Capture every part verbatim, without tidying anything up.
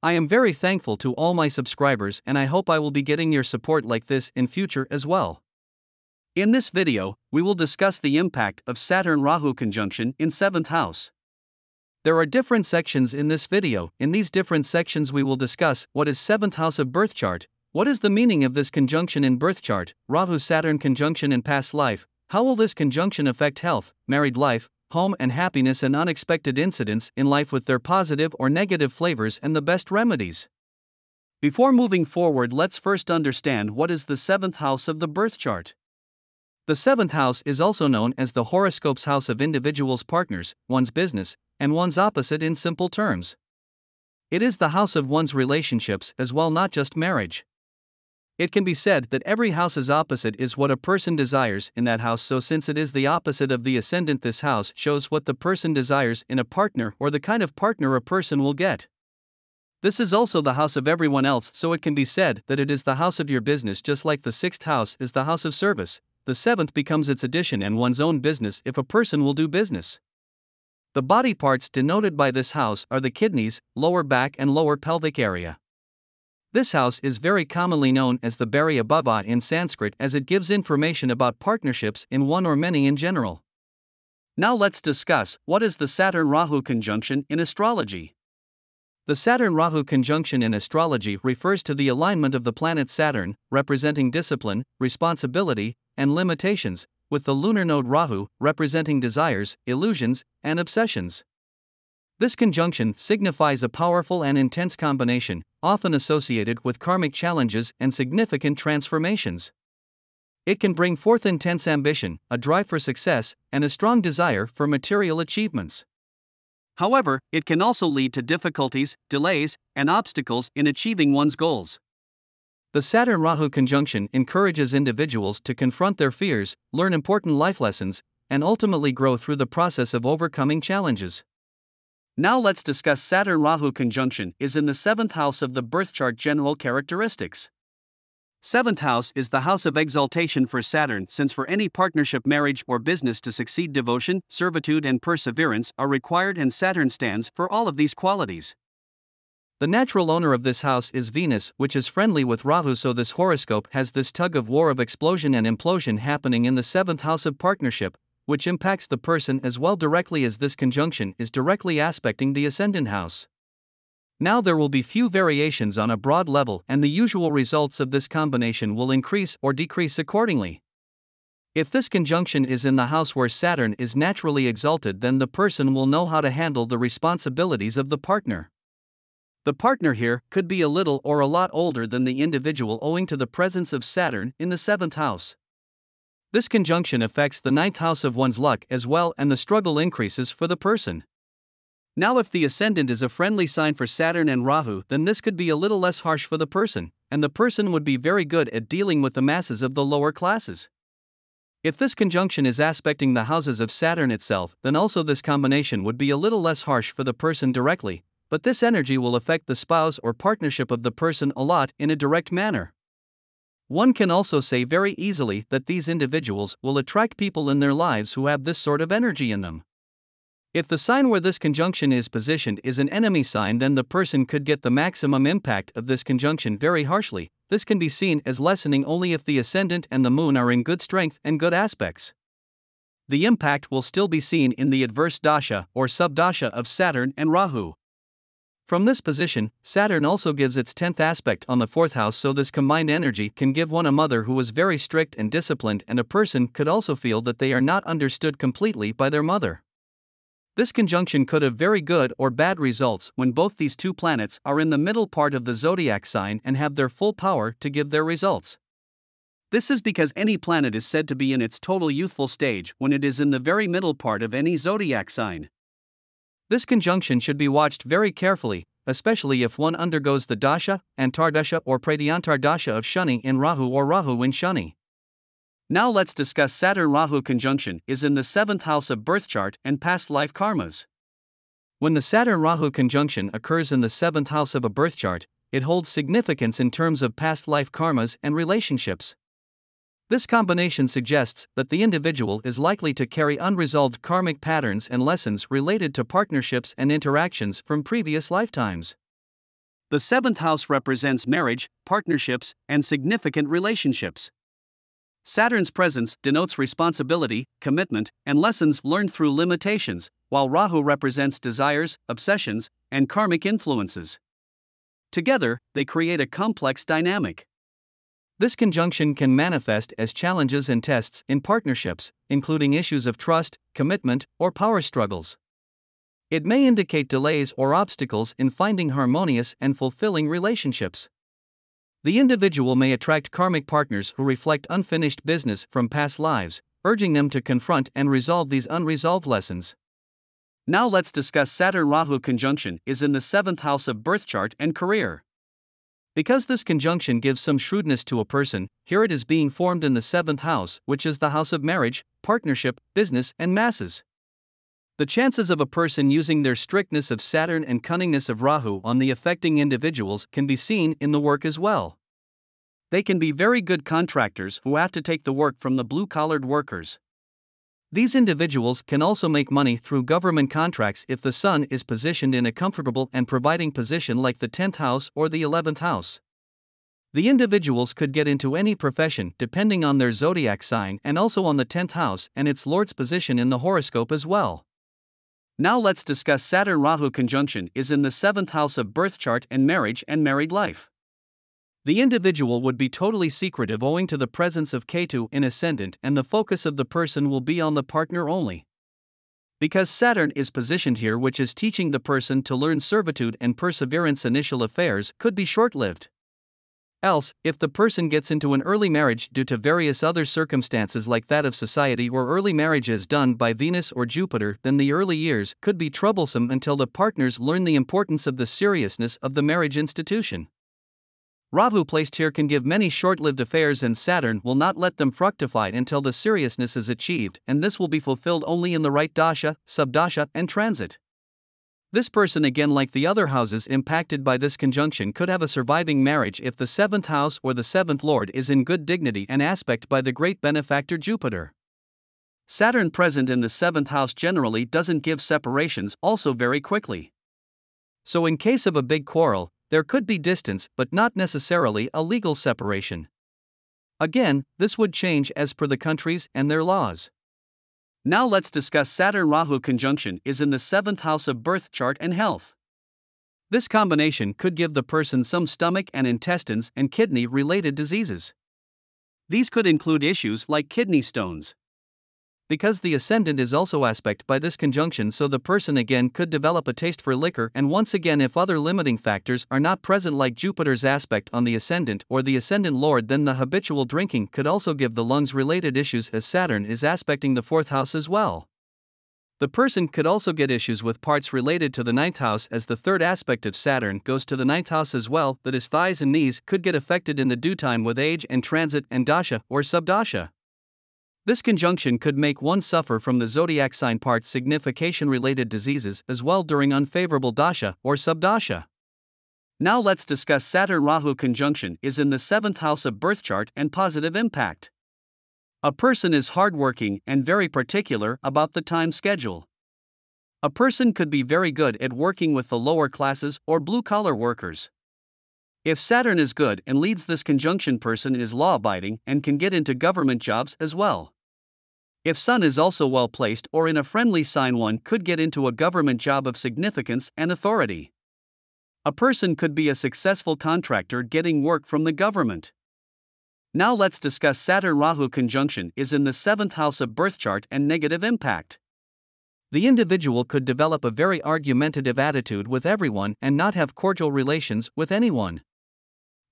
I am very thankful to all my subscribers, and I hope I will be getting your support like this in future as well. In this video, we will discuss the impact of Saturn-Rahu conjunction in seventh house. There are different sections in this video. In these different sections we will discuss what is seventh house of birth chart, what is the meaning of this conjunction in birth chart, Rahu-Saturn conjunction in past life, how will this conjunction affect health, married life, home and happiness, and unexpected incidents in life with their positive or negative flavors and the best remedies. Before moving forward, let's first understand what is the seventh house of the birth chart. The seventh house is also known as the horoscope's house of individuals, partners, one's business, and one's opposite in simple terms. It is the house of one's relationships as well, not just marriage. It can be said that every house's opposite is what a person desires in that house, so since it is the opposite of the ascendant, this house shows what the person desires in a partner or the kind of partner a person will get. This is also the house of everyone else, so it can be said that it is the house of your business, just like the sixth house is the house of service. The seventh becomes its addition and one's own business if a person will do business. The body parts denoted by this house are the kidneys, lower back, and lower pelvic area. This house is very commonly known as the Bharyabhava in Sanskrit, as it gives information about partnerships in one or many in general. Now let's discuss what is the Saturn-Rahu conjunction in astrology. The Saturn-Rahu conjunction in astrology refers to the alignment of the planet Saturn, representing discipline, responsibility, and limitations, with the lunar node Rahu, representing desires, illusions, and obsessions. This conjunction signifies a powerful and intense combination, often associated with karmic challenges and significant transformations. It can bring forth intense ambition, a drive for success, and a strong desire for material achievements. However, it can also lead to difficulties, delays, and obstacles in achieving one's goals. The Saturn-Rahu conjunction encourages individuals to confront their fears, learn important life lessons, and ultimately grow through the process of overcoming challenges. Now let's discuss Saturn-Rahu conjunction is in the seventh house of the birth chart. General characteristics. seventh house is the house of exaltation for Saturn, since for any partnership, marriage, or business to succeed, devotion, servitude, and perseverance are required, and Saturn stands for all of these qualities. The natural owner of this house is Venus, which is friendly with Rahu, so this horoscope has this tug-of-war of explosion and implosion happening in the seventh house of partnership, which impacts the person as well directly, as this conjunction is directly aspecting the ascendant house. Now there will be few variations on a broad level, and the usual results of this combination will increase or decrease accordingly. If this conjunction is in the house where Saturn is naturally exalted, then the person will know how to handle the responsibilities of the partner. The partner here could be a little or a lot older than the individual, owing to the presence of Saturn in the seventh house. This conjunction affects the ninth house of one's luck as well, and the struggle increases for the person. Now, if the ascendant is a friendly sign for Saturn and Rahu, then this could be a little less harsh for the person, and the person would be very good at dealing with the masses of the lower classes. If this conjunction is aspecting the houses of Saturn itself, then also this combination would be a little less harsh for the person directly, but this energy will affect the spouse or partnership of the person a lot in a direct manner. One can also say very easily that these individuals will attract people in their lives who have this sort of energy in them. If the sign where this conjunction is positioned is an enemy sign, then the person could get the maximum impact of this conjunction very harshly. This can be seen as lessening only if the ascendant and the moon are in good strength and good aspects. The impact will still be seen in the adverse dasha or subdasha of Saturn and Rahu. From this position, Saturn also gives its tenth aspect on the fourth house, so this combined energy can give one a mother who was very strict and disciplined, and a person could also feel that they are not understood completely by their mother. This conjunction could have very good or bad results when both these two planets are in the middle part of the zodiac sign and have their full power to give their results. This is because any planet is said to be in its total youthful stage when it is in the very middle part of any zodiac sign. This conjunction should be watched very carefully, especially if one undergoes the dasha, antardasha, or pratyantardasha of Shani in Rahu or Rahu in Shani. Now let's discuss Saturn-Rahu conjunction is in the seventh house of birth chart and past life karmas. When the Saturn-Rahu conjunction occurs in the seventh house of a birth chart, it holds significance in terms of past life karmas and relationships. This combination suggests that the individual is likely to carry unresolved karmic patterns and lessons related to partnerships and interactions from previous lifetimes. The seventh house represents marriage, partnerships, and significant relationships. Saturn's presence denotes responsibility, commitment, and lessons learned through limitations, while Rahu represents desires, obsessions, and karmic influences. Together, they create a complex dynamic. This conjunction can manifest as challenges and tests in partnerships, including issues of trust, commitment, or power struggles. It may indicate delays or obstacles in finding harmonious and fulfilling relationships. The individual may attract karmic partners who reflect unfinished business from past lives, urging them to confront and resolve these unresolved lessons. Now let's discuss Saturn-Rahu conjunction is in the seventh house of birth chart and career. Because this conjunction gives some shrewdness to a person, here it is being formed in the seventh house, which is the house of marriage, partnership, business, and masses. The chances of a person using their strictness of Saturn and cunningness of Rahu on the affecting individuals can be seen in the work as well. They can be very good contractors who have to take the work from the blue-collared workers. These individuals can also make money through government contracts if the sun is positioned in a comfortable and providing position like the tenth house or the eleventh house. The individuals could get into any profession depending on their zodiac sign and also on the tenth house and its lord's position in the horoscope as well. Now let's discuss Saturn-Rahu conjunction is in the seventh house of birth chart and marriage and married life. The individual would be totally secretive owing to the presence of Ketu in ascendant, and the focus of the person will be on the partner only. Because Saturn is positioned here, which is teaching the person to learn servitude and perseverance, initial affairs could be short-lived. Else, if the person gets into an early marriage due to various other circumstances like that of society or early marriages done by Venus or Jupiter, then the early years could be troublesome until the partners learn the importance of the seriousness of the marriage institution. Rahu placed here can give many short-lived affairs, and Saturn will not let them fructify until the seriousness is achieved, and this will be fulfilled only in the right dasha, subdasha, and transit. This person, again like the other houses impacted by this conjunction, could have a surviving marriage if the seventh house or the seventh lord is in good dignity and aspect by the great benefactor Jupiter. Saturn present in the seventh house generally doesn't give separations also very quickly. So in case of a big quarrel, there could be distance but not necessarily a legal separation. Again, this would change as per the countries and their laws. Now let's discuss Saturn-Rahu conjunction is in the seventh house of birth chart and health. This combination could give the person some stomach and intestines and kidney-related diseases. These could include issues like kidney stones. Because the ascendant is also aspect by this conjunction, so the person again could develop a taste for liquor, and once again if other limiting factors are not present like Jupiter's aspect on the ascendant or the ascendant lord, then the habitual drinking could also give the lungs related issues as Saturn is aspecting the fourth house as well. The person could also get issues with parts related to the ninth house as the third aspect of Saturn goes to the ninth house as well, that is thighs and knees could get affected in the due time with age and transit and dasha or subdasha. This conjunction could make one suffer from the zodiac sign part signification-related diseases as well during unfavorable dasha or subdasha. Now let's discuss Saturn-Rahu conjunction is in the seventh house of birth chart and positive impact. A person is hardworking and very particular about the time schedule. A person could be very good at working with the lower classes or blue-collar workers. If Saturn is good and leads this conjunction, person is law-abiding and can get into government jobs as well. If Sun is also well placed or in a friendly sign, one could get into a government job of significance and authority. A person could be a successful contractor getting work from the government. Now let's discuss Saturn-Rahu conjunction is in the seventh house of birth chart and negative impact. The individual could develop a very argumentative attitude with everyone and not have cordial relations with anyone.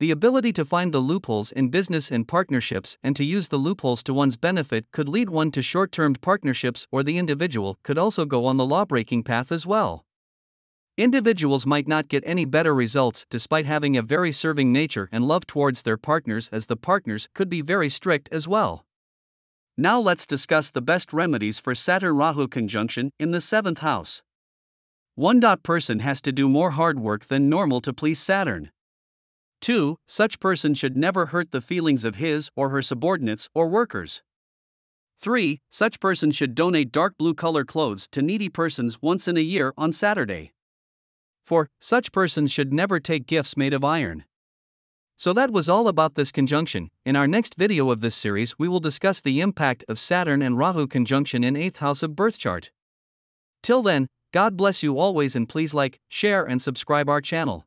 The ability to find the loopholes in business and partnerships and to use the loopholes to one's benefit could lead one to short-term partnerships, or the individual could also go on the law-breaking path as well. Individuals might not get any better results despite having a very serving nature and love towards their partners, as the partners could be very strict as well. Now let's discuss the best remedies for Saturn-Rahu conjunction in the seventh house. one. Person has to do more hard work than normal to please Saturn. two. Such person should never hurt the feelings of his or her subordinates or workers. three. Such person should donate dark blue color clothes to needy persons once in a year on Saturday. for such persons should never take gifts made of iron. So that was all about this conjunction. In our next video of this series we will discuss the impact of Saturn and Rahu conjunction in eighth house of birth chart. Till then, God bless you always and please like, share and subscribe our channel.